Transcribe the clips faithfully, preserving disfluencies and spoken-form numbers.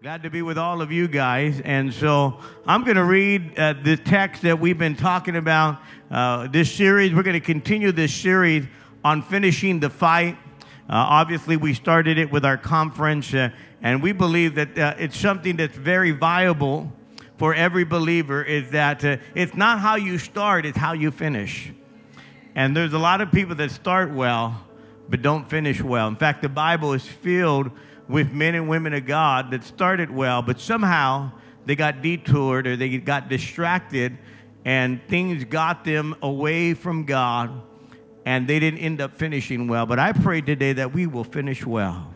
Glad to be with all of you guys, and so I'm going to read uh, the text that we've been talking about uh, this series. We're going to continue this series on finishing the fight. Uh, obviously, we started it with our conference, uh, and we believe that uh, it's something that's very viable for every believer, is that uh, it's not how you start, it's how you finish. And there's a lot of people that start well, but don't finish well. In fact, the Bible is filled with men and women of God that started well, but somehow they got detoured or they got distracted, and things got them away from God, and they didn't end up finishing well. But I pray today that we will finish well.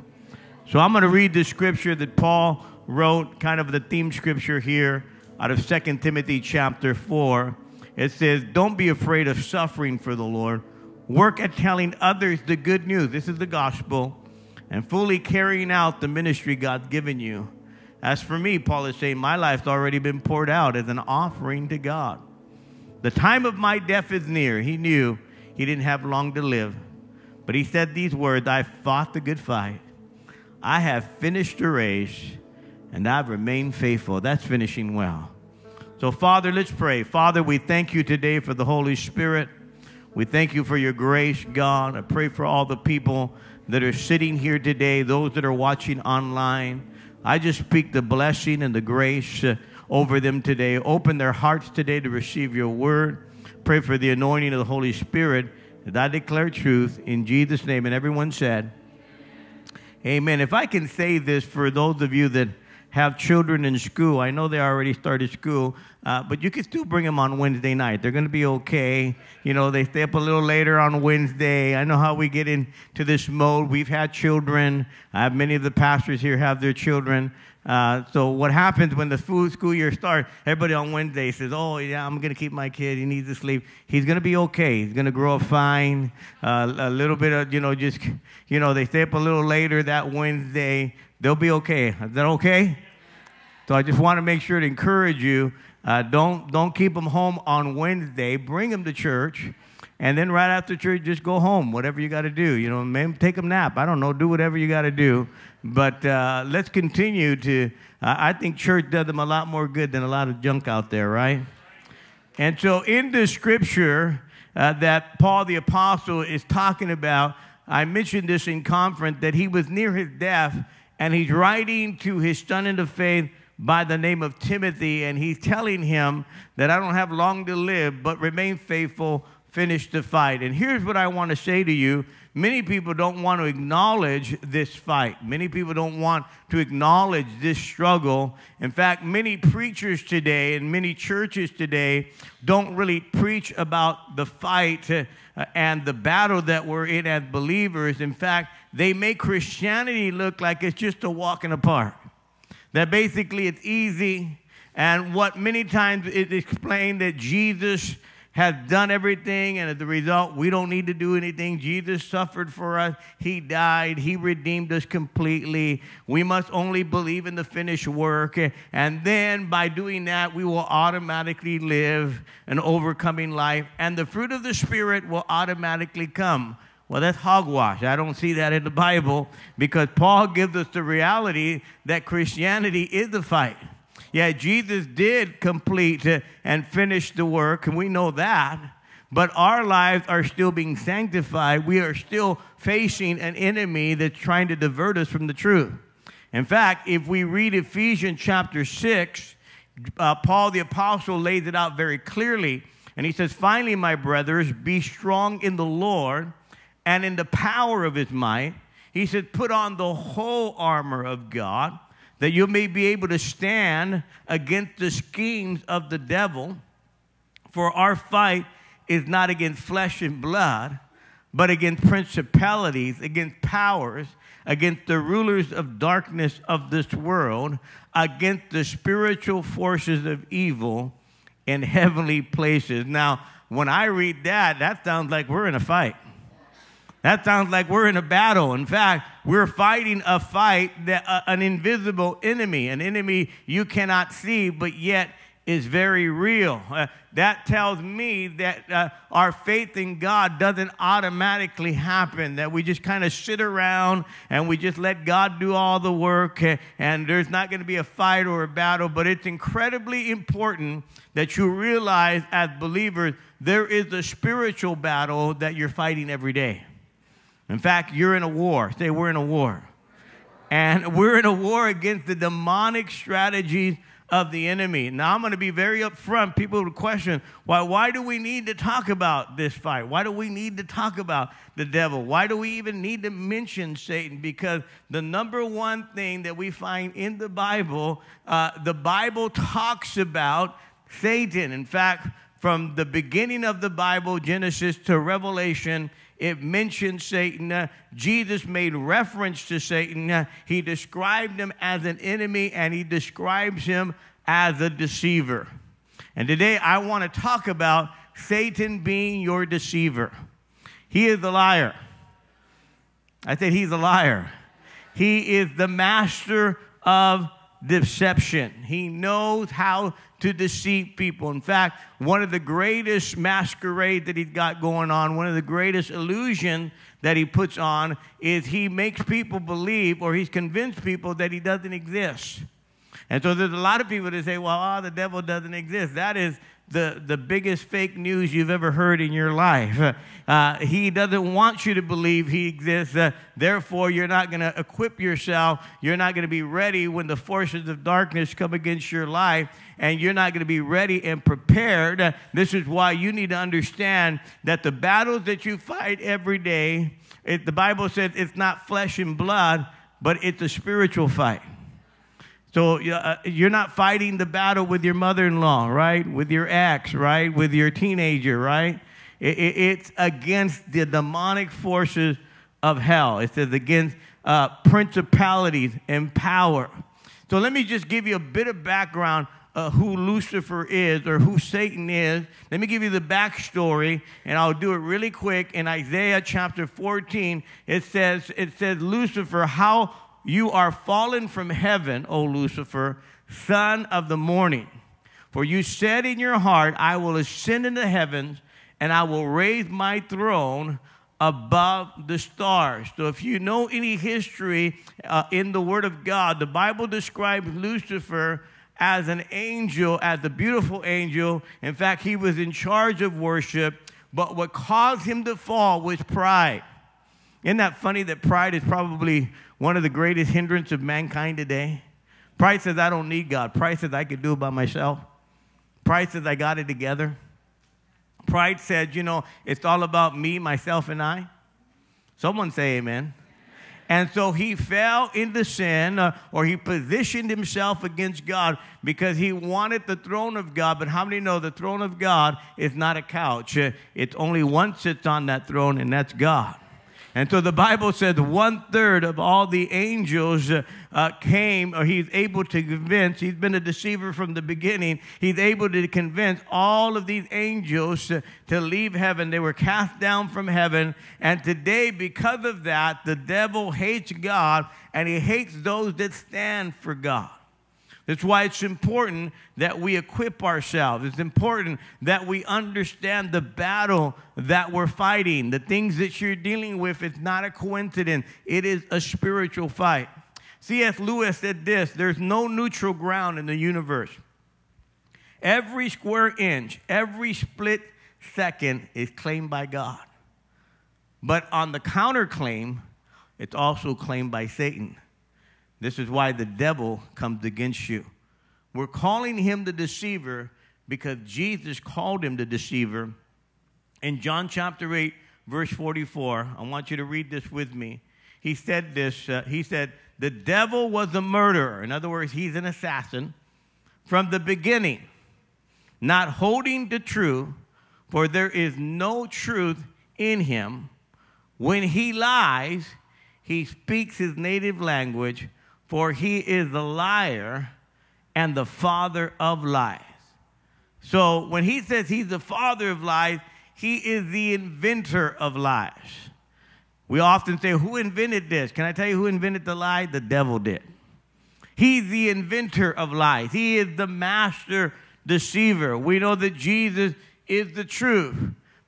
So I'm going to read the scripture that Paul wrote, kind of the theme scripture here, out of Second Timothy chapter four. It says, "Don't be afraid of suffering for the Lord. Work at telling others the good news." This is the gospel. "And fully carrying out the ministry God's given you. As for me," Paul is saying, "my life's already been poured out as an offering to God. The time of my death is near." He knew he didn't have long to live. But he said these words, "I fought the good fight. I have finished the race, and I've remained faithful." That's finishing well. So, Father, let's pray. Father, we thank you today for the Holy Spirit. We thank you for your grace, God. I pray for all the people that are sitting here today, those that are watching online. I just speak the blessing and the grace uh, over them today. Open their hearts today to receive your word. Pray for the anointing of the Holy Spirit, that I declare truth in Jesus' name. And everyone said, amen. If I can say this for those of you that have children in school, I know they already started school, uh, but you can still bring them on Wednesday night. They're going to be okay. You know, they stay up a little later on Wednesday. I know how we get into this mode. We've had children. I have many of the pastors here have their children. Uh, so what happens when the school year starts, everybody on Wednesday says, "Oh, yeah, I'm going to keep my kid. He needs to sleep." He's going to be okay. He's going to grow up fine. Uh, a little bit of, you know, just, you know, they stay up a little later that Wednesday. They'll be okay. Is that okay? So I just want to make sure to encourage you. Uh, don't, don't keep them home on Wednesday. Bring them to church. And then right after church, just go home, whatever you got to do. You know, maybe take a nap. I don't know. Do whatever you got to do. But uh, let's continue to, uh, I think church does them a lot more good than a lot of junk out there, right? And so in this scripture uh, that Paul the Apostle is talking about, I mentioned this in conference, that he was near his death, and he's writing to his son in the faith by the name of Timothy, and he's telling him that I don't have long to live, but remain faithful, finish the fight. And here's what I want to say to you. Many people don't want to acknowledge this fight. Many people don't want to acknowledge this struggle. In fact, many preachers today and many churches today don't really preach about the fight and the battle that we're in as believers. In fact, they make Christianity look like it's just a walk in the park, that basically it's easy, and what many times is explained that Jesus has done everything, and as a result, we don't need to do anything. Jesus suffered for us. He died. He redeemed us completely. We must only believe in the finished work, and then by doing that, we will automatically live an overcoming life, and the fruit of the Spirit will automatically come. Well, that's hogwash. I don't see that in the Bible, because Paul gives us the reality that Christianity is the fight. Yeah, Jesus did complete and finish the work, and we know that, but our lives are still being sanctified. We are still facing an enemy that's trying to divert us from the truth. In fact, if we read Ephesians chapter six, uh, Paul the Apostle lays it out very clearly, and he says, "Finally, my brothers, be strong in the Lord and in the power of his might." He said, "Put on the whole armor of God, that you may be able to stand against the schemes of the devil. For our fight is not against flesh and blood, but against principalities, against powers, against the rulers of darkness of this world, against the spiritual forces of evil in heavenly places." Now, when I read that, that sounds like we're in a fight. That sounds like we're in a battle. In fact, we're fighting a fight, that, uh, an invisible enemy, an enemy you cannot see, but yet is very real. Uh, that tells me that uh, our faith in God doesn't automatically happen, that we just kind of sit around and we just let God do all the work, and, and there's not going to be a fight or a battle. But it's incredibly important that you realize as believers there is a spiritual battle that you're fighting every day. In fact, you're in a war. Say, we're in a war. And we're in a war against the demonic strategies of the enemy. Now, I'm going to be very upfront. People would question, why, why do we need to talk about this fight? Why do we need to talk about the devil? Why do we even need to mention Satan? Because the number one thing that we find in the Bible, uh, the Bible talks about Satan. In fact, from the beginning of the Bible, Genesis to Revelation, it mentions Satan. Uh, Jesus made reference to Satan. Uh, he described him as an enemy, and he describes him as a deceiver. And today I want to talk about Satan being your deceiver. He is the liar. I said he's a liar. He is the master of deception. He knows how to deceive people. In fact, one of the greatest masquerade that he's got going on, one of the greatest illusions that he puts on, is he makes people believe, or he's convinced people, that he doesn't exist. And so there's a lot of people that say, well, oh, the devil doesn't exist. That is the, the biggest fake news you've ever heard in your life. Uh, he doesn't want you to believe he exists. Uh, therefore, you're not going to equip yourself. You're not going to be ready when the forces of darkness come against your life, and you're not going to be ready and prepared. Uh, this is why you need to understand that the battles that you fight every day, it, the Bible says it's not flesh and blood, but it's a spiritual fight. So uh, you're not fighting the battle with your mother-in-law, right? With your ex, right? With your teenager, right? It, it, it's against the demonic forces of hell. It says against uh, principalities and power. So let me just give you a bit of background of who Lucifer is, or who Satan is. Let me give you the backstory, and I'll do it really quick. In Isaiah chapter fourteen, it says, it says, Lucifer, how you are fallen from heaven, O Lucifer, son of the morning. For you said in your heart, I will ascend into heavens, and I will raise my throne above the stars. So if you know any history uh, in the Word of God, the Bible describes Lucifer as an angel, as a beautiful angel. In fact, he was in charge of worship, but what caused him to fall was pride. Isn't that funny that pride is probably one of the greatest hindrances of mankind today? Pride says, I don't need God. Pride says, I could do it by myself. Pride says, I got it together. Pride says, you know, it's all about me, myself, and I. Someone say amen. And so he fell into sin, uh, or he positioned himself against God because he wanted the throne of God. But how many know the throne of God is not a couch? It's only one sits on that throne, and that's God. And so the Bible says one-third of all the angels uh, uh, came, or he's able to convince. He's been a deceiver from the beginning. He's able to convince all of these angels uh, to leave heaven. They were cast down from heaven. And today, because of that, the devil hates God, and he hates those that stand for God. That's why it's important that we equip ourselves. It's important that we understand the battle that we're fighting. The things that you're dealing with, it's not a coincidence. It is a spiritual fight. C S Lewis said this: there's no neutral ground in the universe. Every square inch, every split second is claimed by God. But on the counterclaim, it's also claimed by Satan. This is why the devil comes against you. We're calling him the deceiver because Jesus called him the deceiver. In John chapter eight, verse forty-four, I want you to read this with me. He said this, uh, he said, the devil was a murderer. In other words, he's an assassin from the beginning, not holding the truth, for there is no truth in him. When he lies, he speaks his native language, for he is the liar and the father of lies. So when he says he's the father of lies, he is the inventor of lies. We often say, who invented this? Can I tell you who invented the lie? The devil did. He's the inventor of lies. He is the master deceiver. We know that Jesus is the truth.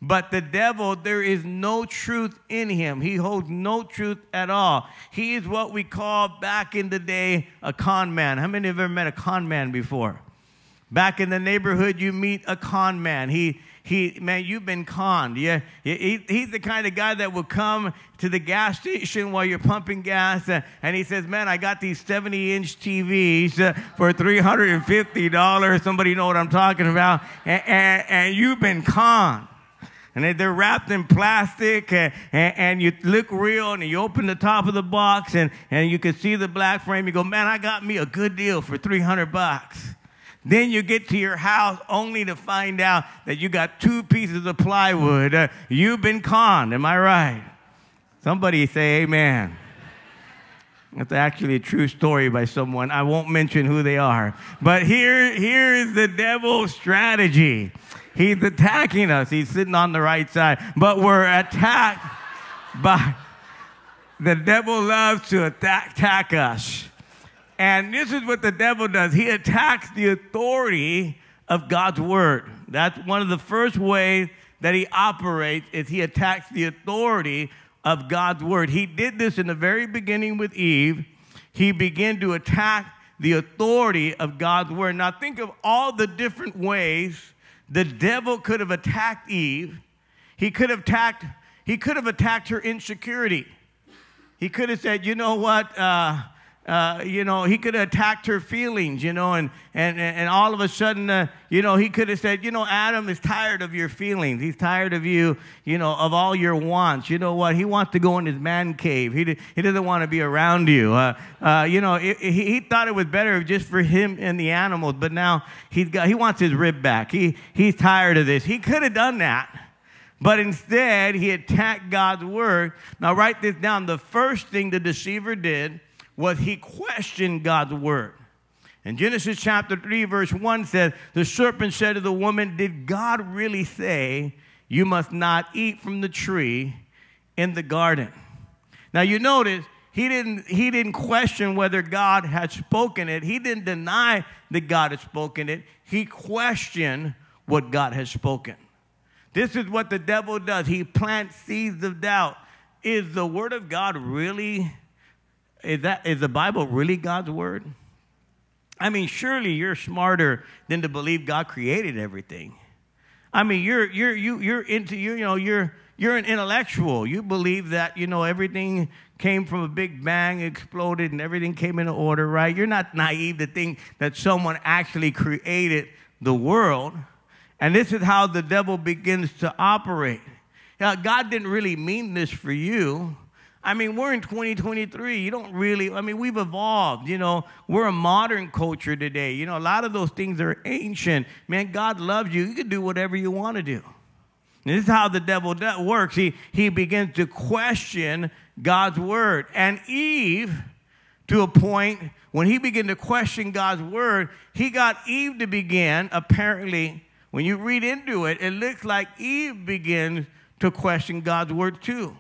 But the devil, there is no truth in him. He holds no truth at all. He is what we call back in the day a con man. How many have ever met a con man before? Back in the neighborhood, you meet a con man. He, he, man, you've been conned. Yeah, he, he's the kind of guy that will come to the gas station while you're pumping gas, uh, and he says, "Man, I got these seventy-inch T Vs uh, for three hundred fifty dollars. Somebody know what I'm talking about? And, and, and you've been conned. And they're wrapped in plastic, and, and, and you look real, and you open the top of the box, and, and you can see the black frame. You go, man, I got me a good deal for three hundred bucks. Then you get to your house only to find out that you got two pieces of plywood. Uh, you've been conned, am I right? Somebody say amen. That's actually a true story by someone. I won't mention who they are. But here, here is the devil's strategy. He's attacking us. He's sitting on the right side. But we're attacked by... The devil loves to attack, attack us. And this is what the devil does. He attacks the authority of God's word. That's one of the first ways that he operates, is he attacks the authority of God's word. He did this in the very beginning with Eve. He began to attack the authority of God's word. Now think of all the different ways the devil could have attacked Eve. He could have attacked, he could have attacked her insecurity. He could have said, you know what, uh, uh, you know, he could have attacked her feelings, you know, and, and, and all of a sudden, uh, you know, he could have said, you know, Adam is tired of your feelings. He's tired of you, you know, of all your wants. You know what, he wants to go in his man cave. He, he doesn't want to be around you. Uh, uh, you know, it, he, he thought it was better just for him and the animals, but now he's got, he wants his rib back. He, he's tired of this. He could have done that. But instead, he attacked God's word. Now, write this down. The first thing the deceiver did was he questioned God's word. In Genesis chapter three, verse one says, the serpent said to the woman, did God really say you must not eat from the tree in the garden? Now, you notice he didn't, he didn't question whether God had spoken it. He didn't deny that God had spoken it. He questioned what God had spoken. This is what the devil does. He plants seeds of doubt. Is the word of God really, is, that, is the Bible really God's word? I mean, surely you're smarter than to believe God created everything. I mean, you're, you're, you, you're into, you know, you're, you're an intellectual. You believe that, you know, everything came from a big bang, exploded, and everything came into order, right? You're not naive to think that someone actually created the world. And this is how the devil begins to operate. Now, God didn't really mean this for you. I mean, we're in twenty twenty-three. You don't really, I mean, we've evolved. You know, we're a modern culture today. You know, a lot of those things are ancient. Man, God loves you. You can do whatever you want to do. And this is how the devil works. He, he begins to question God's word. And Eve, to a point, when he began to question God's word, he got Eve to begin, apparently. When you read into it, it looks like Eve begins to question God's word too.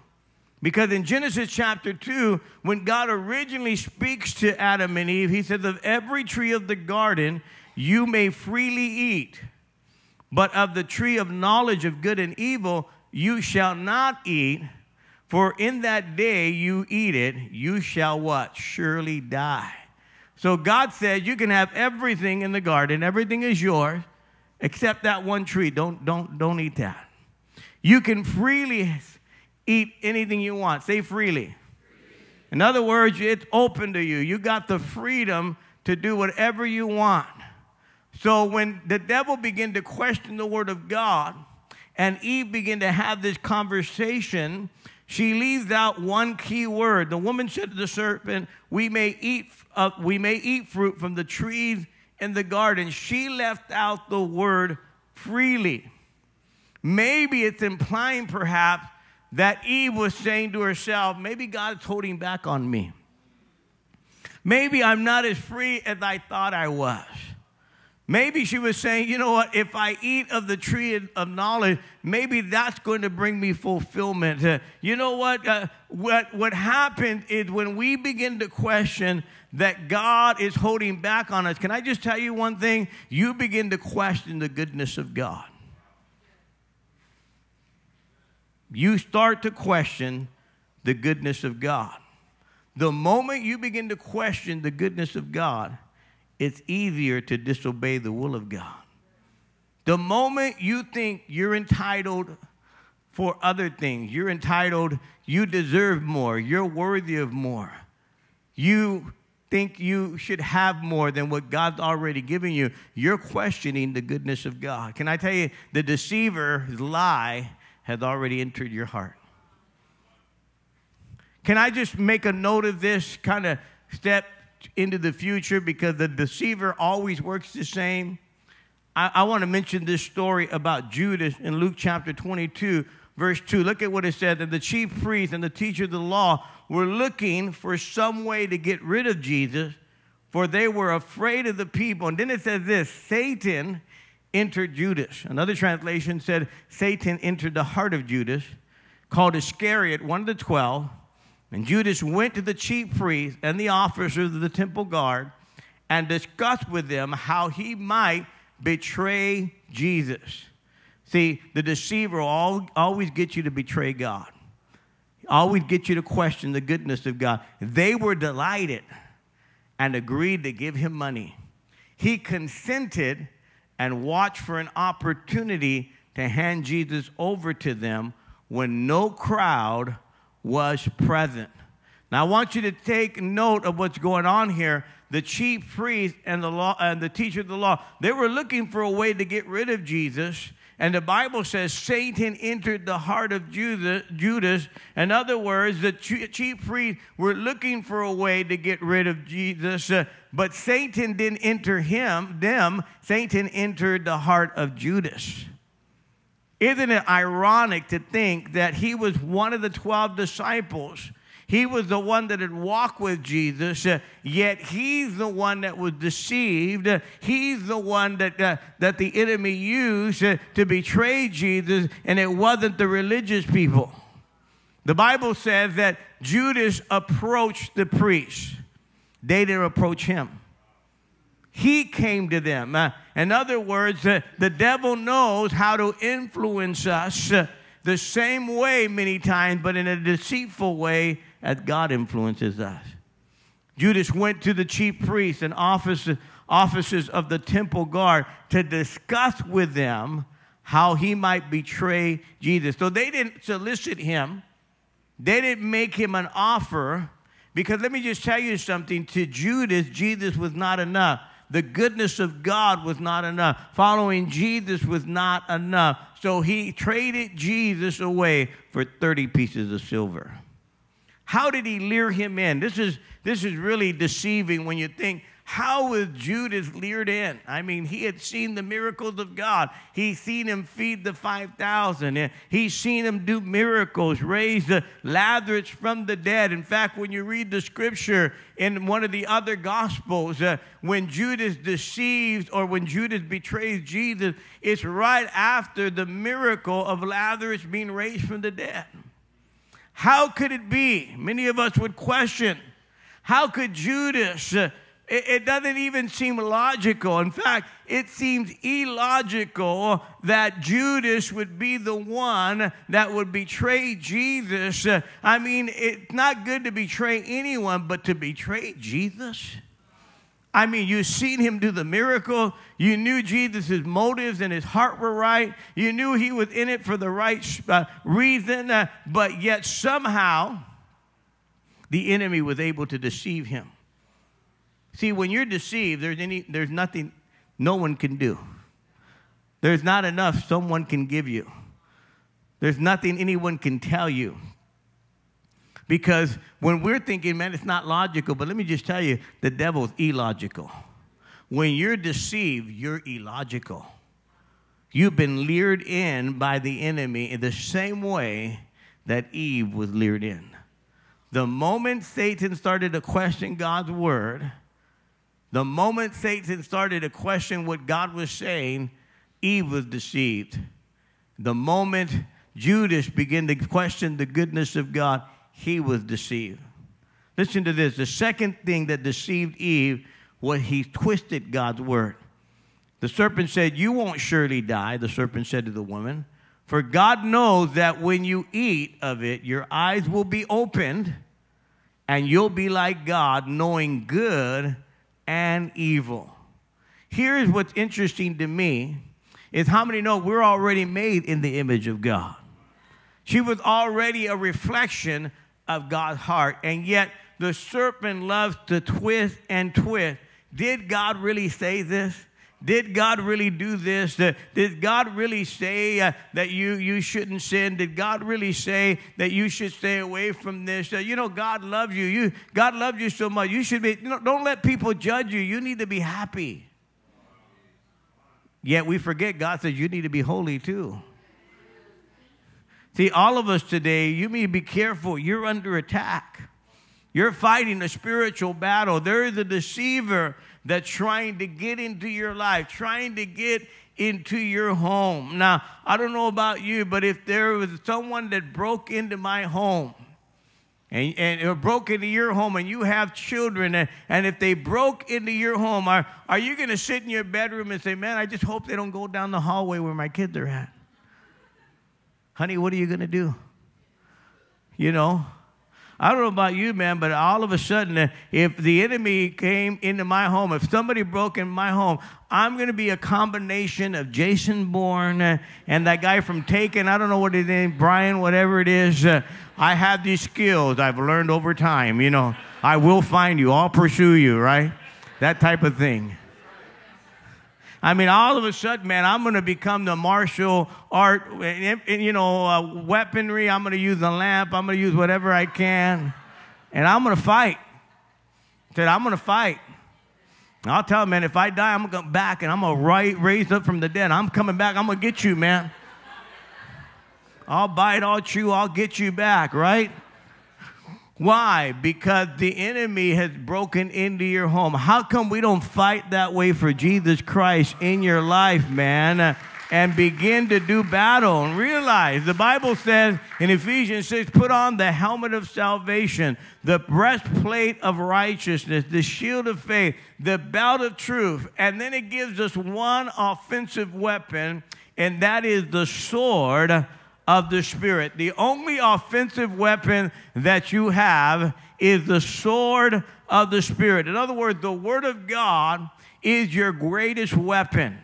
Because in Genesis chapter two, when God originally speaks to Adam and Eve, he says, of every tree of the garden you may freely eat, but of the tree of knowledge of good and evil you shall not eat, for in that day you eat it, you shall what? Surely die. So God says you can have everything in the garden, everything is yours, except that one tree. Don't, don't, don't eat that. You can freely eat anything you want. Say freely. In other words, it's open to you. You got the freedom to do whatever you want. So when the devil began to question the word of God and Eve began to have this conversation, she leaves out one key word. The woman said to the serpent, we may eat, uh, we may eat fruit from the trees in the garden. She left out the word freely. Maybe it's implying perhaps that Eve was saying to herself, maybe God's holding back on me. Maybe I'm not as free as I thought I was. Maybe she was saying, you know what, if I eat of the tree of knowledge, maybe that's going to bring me fulfillment. Uh, you know what, uh, what, what happened is when we begin to question that God is holding back on us, can I just tell you one thing? You begin to question the goodness of God. You start to question the goodness of God. The moment you begin to question the goodness of God, it's easier to disobey the will of God. The moment you think you're entitled for other things, you're entitled, you deserve more, you're worthy of more, you think you should have more than what God's already given you, you're questioning the goodness of God. Can I tell you, the deceiver's lie has already entered your heart. Can I just make a note of this kind of step into the future, because the deceiver always works the same? I, I want to mention this story about Judas in Luke chapter twenty-two, verse two. Look at what it said. And the chief priests and the teacher of the law were looking for some way to get rid of Jesus, for they were afraid of the people. And then it says this, Satan entered Judas. Another translation said, Satan entered the heart of Judas, called Iscariot, one of the twelve. And Judas went to the chief priests and the officers of the temple guard and discussed with them how he might betray Jesus. See, the deceiver will always get you to betray God. Always get you to question the goodness of God. They were delighted and agreed to give him money. He consented and watched for an opportunity to hand Jesus over to them when no crowd was present. Now, I want you to take note of what's going on here. The chief priest and the law and the teacher of the law, they were looking for a way to get rid of Jesus. And the Bible says Satan entered the heart of Judas. In other words, the chief priests were looking for a way to get rid of Jesus, uh, but Satan didn't enter him, them. Satan entered the heart of Judas. Isn't it ironic to think that he was one of the twelve disciples? He was the one that had walked with Jesus, uh, yet he's the one that was deceived. Uh, he's the one that, uh, that the enemy used uh, to betray Jesus, and it wasn't the religious people. The Bible says that Judas approached the priests. They didn't approach him. He came to them. Uh, in other words, uh, the devil knows how to influence us uh, the same way many times, but in a deceitful way, as God influences us. Judas went to the chief priests and officers, officers of the temple guard to discuss with them how he might betray Jesus. So they didn't solicit him. They didn't make him an offer, because let me just tell you something. To Judas, Jesus was not enough. The goodness of God was not enough. Following Jesus was not enough. So he traded Jesus away for thirty pieces of silver. How did he lure him in? This is, this is really deceiving when you think, how was Judas lured in? I mean, he had seen the miracles of God. He's seen him feed the five thousand. He's seen him do miracles, raise the Lazarus from the dead. In fact, when you read the scripture in one of the other gospels, uh, when Judas deceives or when Judas betrays Jesus, it's right after the miracle of Lazarus being raised from the dead. How could it be? Many of us would question, how could Judas... Uh, It doesn't even seem logical. In fact, it seems illogical that Judas would be the one that would betray Jesus. I mean, it's not good to betray anyone, but to betray Jesus? I mean, you've seen him do the miracle. You knew Jesus' motives and his heart were right. You knew he was in it for the right uh, reason, uh, but yet somehow the enemy was able to deceive him. See, when you're deceived, there's, any, there's nothing no one can do. There's not enough someone can give you. There's nothing anyone can tell you. Because when we're thinking, man, it's not logical, but let me just tell you, the devil's illogical. When you're deceived, you're illogical. You've been lured in by the enemy in the same way that Eve was lured in. The moment Satan started to question God's word, the moment Satan started to question what God was saying, Eve was deceived. The moment Judas began to question the goodness of God, he was deceived. Listen to this. The second thing that deceived Eve was he twisted God's word. The serpent said, "You won't surely die," the serpent said to the woman, "for God knows that when you eat of it, your eyes will be opened, and you'll be like God, knowing good and evil." Here's what's interesting to me is how many know we're already made in the image of God. She was already a reflection of God's heart, and yet the serpent loves to twist and twist. Did God really say this? Did God really do this? Did God really say uh, that you, you shouldn't sin? Did God really say that you should stay away from this? Uh, you know, God loves you. you. God loves you so much. You should be, you know, don't let people judge you. You need to be happy. Yet we forget God says you need to be holy too. See, all of us today, you need to be careful. You're under attack. You're fighting a spiritual battle. There is a deceiver that's trying to get into your life, trying to get into your home. Now, I don't know about you, but if there was someone that broke into my home and, and or broke into your home and you have children, and, and if they broke into your home, are, are you going to sit in your bedroom and say, "Man, I just hope they don't go down the hallway where my kids are at"? Honey, what are you going to do? You know? I don't know about you, man, but all of a sudden, if the enemy came into my home, if somebody broke into my home, I'm going to be a combination of Jason Bourne and that guy from Taken. I don't know what his name, Brian, whatever it is. Uh, I have these skills I've learned over time. You know, I will find you. I'll pursue you, right? That type of thing. I mean, all of a sudden, man, I'm going to become the martial art, you know, uh, weaponry. I'm going to use the lamp. I'm going to use whatever I can. And I'm going to fight. I said, I'm going to fight. And I'll tell him, man, if I die, I'm going to come back, and I'm going to right, raise up from the dead. I'm coming back. I'm going to get you, man. I'll bite, I'll chew, I'll get you back, right? Why? Because the enemy has broken into your home. How come we don't fight that way for Jesus Christ in your life, man, uh, and begin to do battle and realize the Bible says in Ephesians six, put on the helmet of salvation, the breastplate of righteousness, the shield of faith, the belt of truth, and then it gives us one offensive weapon, and that is the sword of the Spirit. The only offensive weapon that you have is the sword of the Spirit. In other words, the Word of God is your greatest weapon.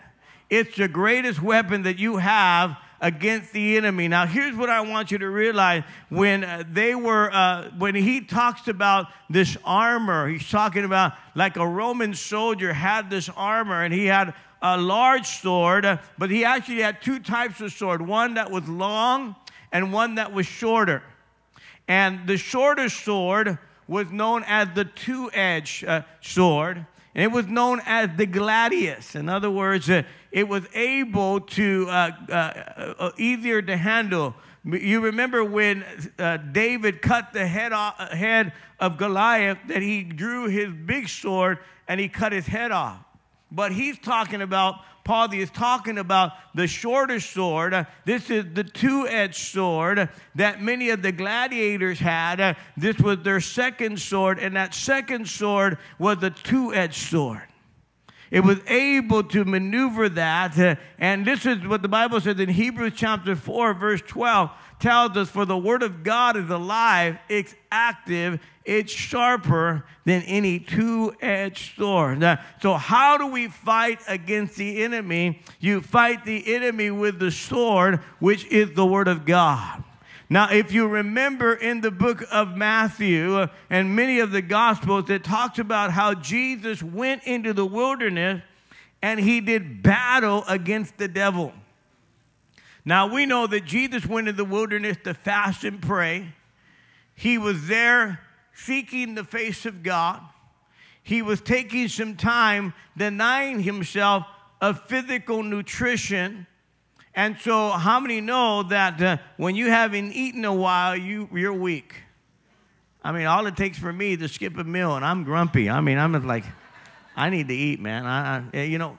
It's the greatest weapon that you have against the enemy. Now, here's what I want you to realize. When they were, uh, when he talks about this armor, he's talking about like a Roman soldier had this armor, and he had a large sword, but he actually had two types of sword, one that was long and one that was shorter. And the shorter sword was known as the two-edged uh, sword, and it was known as the gladius. In other words, uh, it was able to, uh, uh, uh, easier to handle. You remember when uh, David cut the head, off, head of Goliath, that he drew his big sword and he cut his head off. But he's talking about, Paul is talking about the shorter sword. This is the two-edged sword that many of the gladiators had. This was their second sword, and that second sword was the two-edged sword. It was able to maneuver that, and this is what the Bible says in Hebrews chapter four, verse twelve, tells us, for the word of God is alive, it's active, it's sharper than any two-edged sword. Now, so how do we fight against the enemy? You fight the enemy with the sword, which is the word of God. Now, if you remember in the book of Matthew and many of the Gospels, it talks about how Jesus went into the wilderness and he did battle against the devil. Now, we know that Jesus went into the wilderness to fast and pray. He was there seeking the face of God. He was taking some time denying himself of physical nutrition. And so how many know that uh, when you haven't eaten a while, you, you're weak? I mean, all it takes for me to skip a meal, and I'm grumpy. I mean, I'm just like, I need to eat, man. I, I, you know,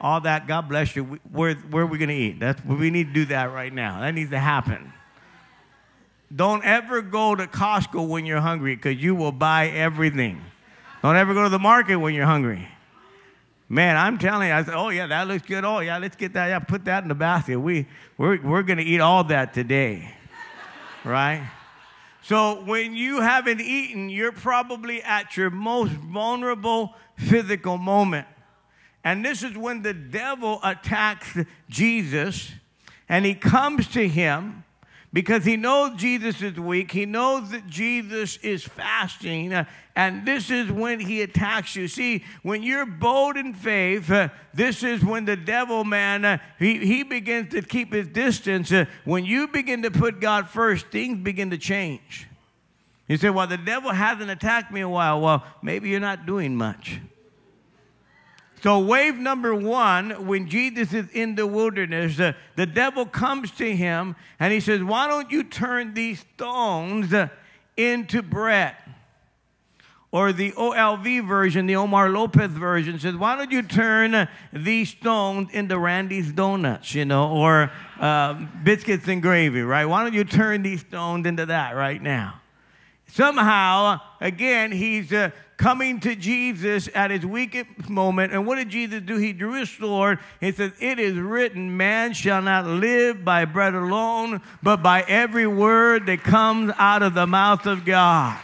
all that, God bless you. Where, where are we going to eat? That's, we need to do that right now. That needs to happen. Don't ever go to Costco when you're hungry, because you will buy everything. Don't ever go to the market when you're hungry. Man, I'm telling you, I said, oh, yeah, that looks good. Oh, yeah, let's get that. Yeah, put that in the basket. We, we're we're going to eat all that today, right? So when you haven't eaten, you're probably at your most vulnerable physical moment. And this is when the devil attacks Jesus, and he comes to him because he knows Jesus is weak. He knows that Jesus is fasting, uh, and this is when he attacks you. See, when you're bold in faith, uh, this is when the devil, man, uh, he, he begins to keep his distance. Uh, when you begin to put God first, things begin to change. You say, well, the devil hasn't attacked me in a while. Well, maybe you're not doing much. So wave number one, when Jesus is in the wilderness, uh, the devil comes to him and he says, why don't you turn these stones uh, into bread? Or the O L V version, the Omar Lopez version says, why don't you turn uh, these stones into Randy's donuts, you know, or uh, biscuits and gravy, right? Why don't you turn these stones into that right now? Somehow, again, he's uh, coming to Jesus at his weakest moment. And what did Jesus do? He drew his sword. He says, it is written, man shall not live by bread alone, but by every word that comes out of the mouth of God.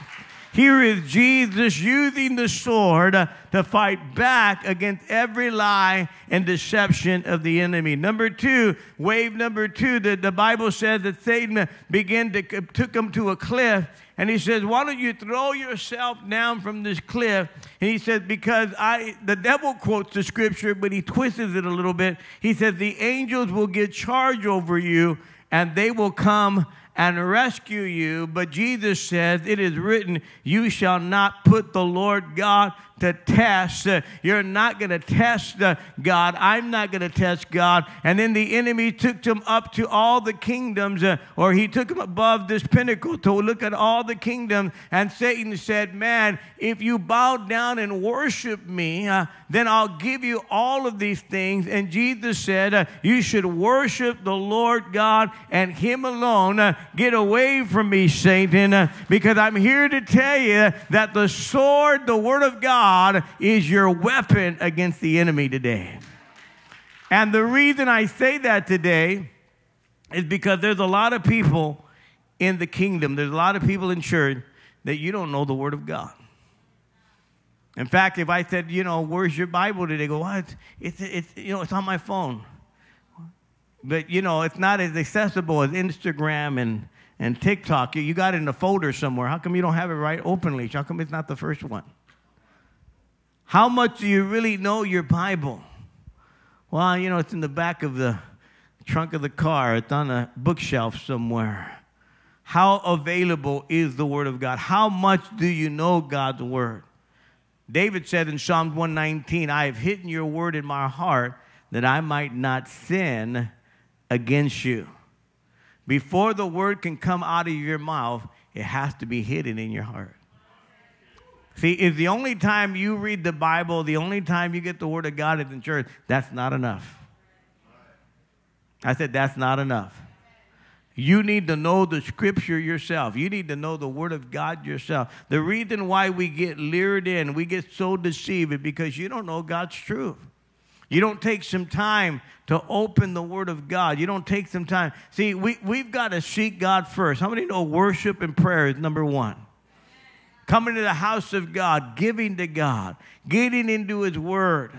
Here is Jesus using the sword uh, to fight back against every lie and deception of the enemy. Number two, wave number two, the, the Bible says that Satan began to, took him to a cliff. And he says, why don't you throw yourself down from this cliff? And he says, because I, the devil quotes the scripture, but he twists it a little bit. He says, the angels will get charge over you, and they will come and rescue you. But Jesus says, it is written, you shall not put the Lord God to test. Uh, you're not going to test uh, God. I'm not going to test God. And then the enemy took him up to all the kingdoms, uh, or he took him above this pinnacle to look at all the kingdoms. And Satan said, man, if you bow down and worship me, uh, then I'll give you all of these things. And Jesus said, uh, you should worship the Lord God and him alone. Uh, get away from me, Satan, uh, because I'm here to tell you that the sword, the word of God, God is your weapon against the enemy today. And the reason I say that today is because there's a lot of people in the kingdom, there's a lot of people in church that you don't know the word of God. In fact, if I said, you know, where's your Bible today? They go, what? It's, it's, you know, it's on my phone. But, you know, it's not as accessible as Instagram and, and TikTok. You, you got it in a folder somewhere. How come you don't have it right openly? How come it's not the first one? How much do you really know your Bible? Well, you know, it's in the back of the trunk of the car. It's on a bookshelf somewhere. How available is the Word of God? How much do you know God's Word? David said in Psalm one nineteen, I have hidden your Word in my heart that I might not sin against you. Before the Word can come out of your mouth, it has to be hidden in your heart. See, if the only time you read the Bible, the only time you get the Word of God is in church, that's not enough. I said, that's not enough. You need to know the Scripture yourself. You need to know the Word of God yourself. The reason why we get lured in, we get so deceived, is because you don't know God's truth. You don't take some time to open the Word of God. You don't take some time. See, we, we've got to seek God first. How many know worship and prayer is number one? Coming to the house of God, giving to God, getting into His Word.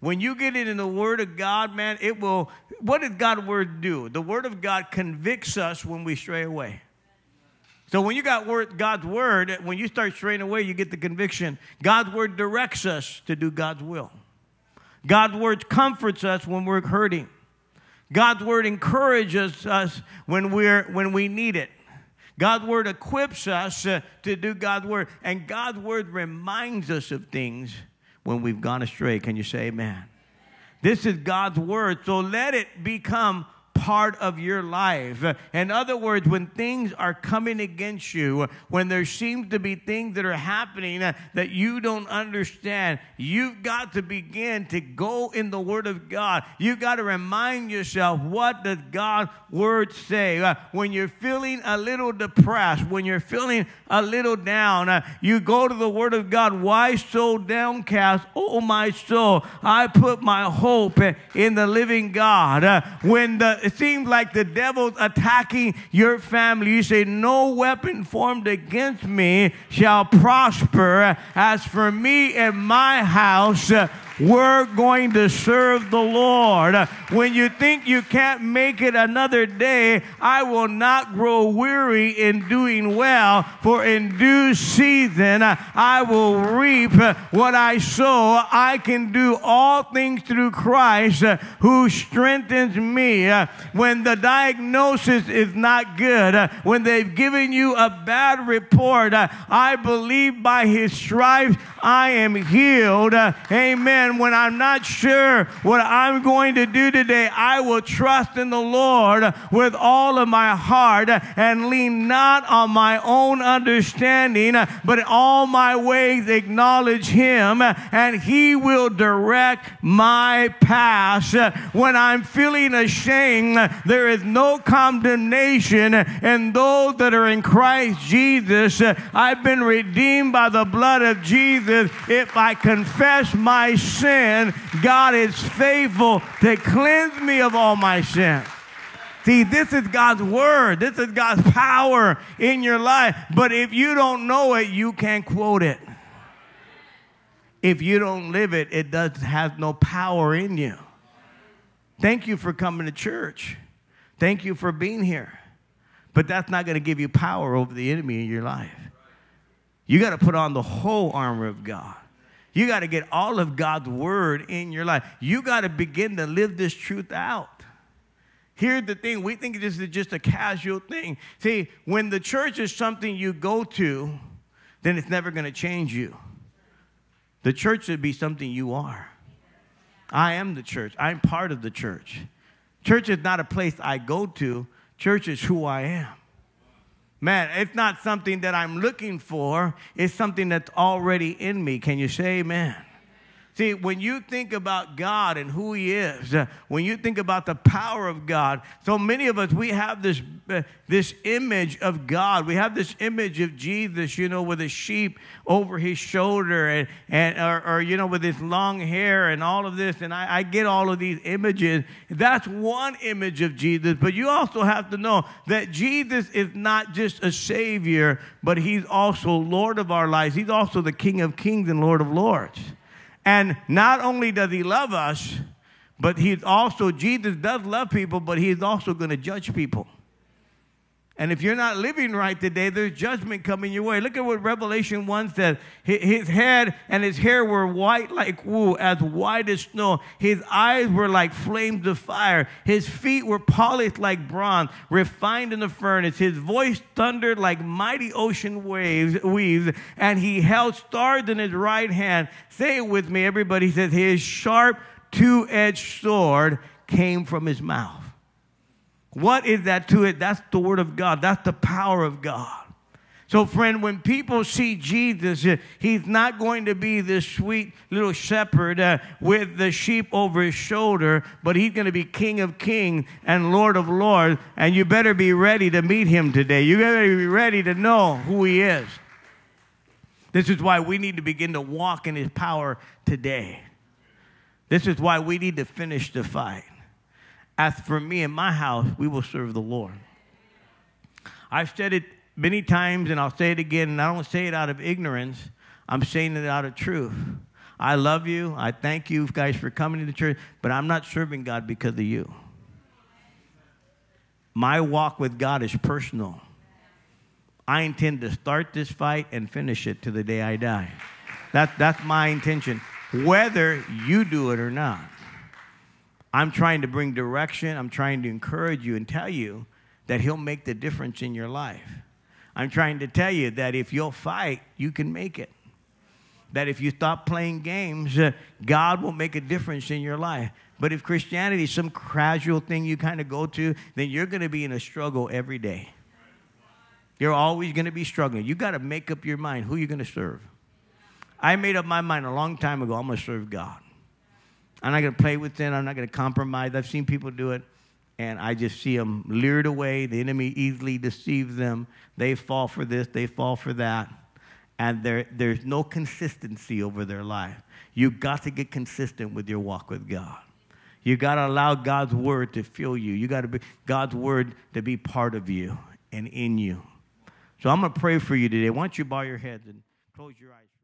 When you get into the Word of God, man, it will, what did God's Word do? The Word of God convicts us when we stray away. So when you got word, God's Word, when you start straying away, you get the conviction. God's Word directs us to do God's will. God's Word comforts us when we're hurting. God's Word encourages us when, we're, when we need it. God's Word equips us uh, to do God's Word. And God's Word reminds us of things when we've gone astray. Can you say amen? Amen. This is God's Word, so let it become part of your life. In other words, when things are coming against you, when there seems to be things that are happening that you don't understand, you've got to begin to go in the Word of God. You've got to remind yourself, what does God's Word say? When you're feeling a little depressed, when you're feeling a little down, you go to the Word of God. Why so downcast, oh my soul? I put my hope in the living God. When the, it seems like the devil's attacking your family, you say, no weapon formed against me shall prosper. As for me and my house, we're going to serve the Lord. When you think you can't make it another day, I will not grow weary in doing well, for in due season I will reap what I sow. I can do all things through Christ who strengthens me. When the diagnosis is not good, when they've given you a bad report, I believe by his stripes I am healed. Amen. When I'm not sure what I'm going to do today, I will trust in the Lord with all of my heart and lean not on my own understanding, but in all my ways acknowledge him, and he will direct my path. When I'm feeling ashamed, there is no condemnation in those that are in Christ Jesus. I've been redeemed by the blood of Jesus. If I confess my sin, sin, God is faithful to cleanse me of all my sin. See, this is God's word. This is God's power in your life. But if you don't know it, you can't quote it. If you don't live it, it does have no power in you. Thank you for coming to church. Thank you for being here. But that's not going to give you power over the enemy in your life. You got to put on the whole armor of God. You got to get all of God's word in your life. You got to begin to live this truth out. Here's the thing. We think this is just a casual thing. See, when the church is something you go to, then it's never going to change you. The church should be something you are. I am the church. I'm part of the church. Church is not a place I go to. Church is who I am. Man, it's not something that I'm looking for. It's something that's already in me. Can you say amen? See, when you think about God and who he is, uh, when you think about the power of God, so many of us, we have this, uh, this image of God. We have this image of Jesus, you know, with a sheep over his shoulder and, and or, or, you know, with his long hair and all of this. And I, I get all of these images. That's one image of Jesus. But you also have to know that Jesus is not just a Savior, but he's also Lord of our lives. He's also the King of Kings and Lord of Lords. And not only does he love us, but he's also, Jesus does love people, but he's also going to judge people. And if you're not living right today, there's judgment coming your way. Look at what Revelation one says. His head and his hair were white like wool, as white as snow. His eyes were like flames of fire. His feet were polished like bronze, refined in the furnace. His voice thundered like mighty ocean waves, weaves, and he held stars in his right hand. Say it with me, everybody. He says, his sharp two-edged sword came from his mouth. What is that to it? That's the word of God. That's the power of God. So, friend, when people see Jesus, he's not going to be this sweet little shepherd uh, with the sheep over his shoulder, but he's going to be King of Kings and Lord of Lords, and you better be ready to meet him today. You better be ready to know who he is. This is why we need to begin to walk in his power today. This is why we need to finish the fight. As for me and my house, we will serve the Lord. I've said it many times, and I'll say it again, and I don't say it out of ignorance. I'm saying it out of truth. I love you. I thank you guys for coming to the church, but I'm not serving God because of you. My walk with God is personal. I intend to start this fight and finish it to the day I die. That, that's my intention, whether you do it or not. I'm trying to bring direction. I'm trying to encourage you and tell you that he'll make the difference in your life. I'm trying to tell you that if you'll fight, you can make it. That if you stop playing games, God will make a difference in your life. But if Christianity is some casual thing you kind of go to, then you're going to be in a struggle every day. You're always going to be struggling. You've got to make up your mind who you're going to serve. I made up my mind a long time ago, I'm going to serve God. I'm not going to play with it. I'm not going to compromise. I've seen people do it, and I just see them lured away. The enemy easily deceives them. They fall for this. They fall for that. And there, there's no consistency over their life. You've got to get consistent with your walk with God. You've got to allow God's word to fill you. You've got to be God's word to be part of you and in you. So I'm going to pray for you today. Why don't you bow your heads and close your eyes.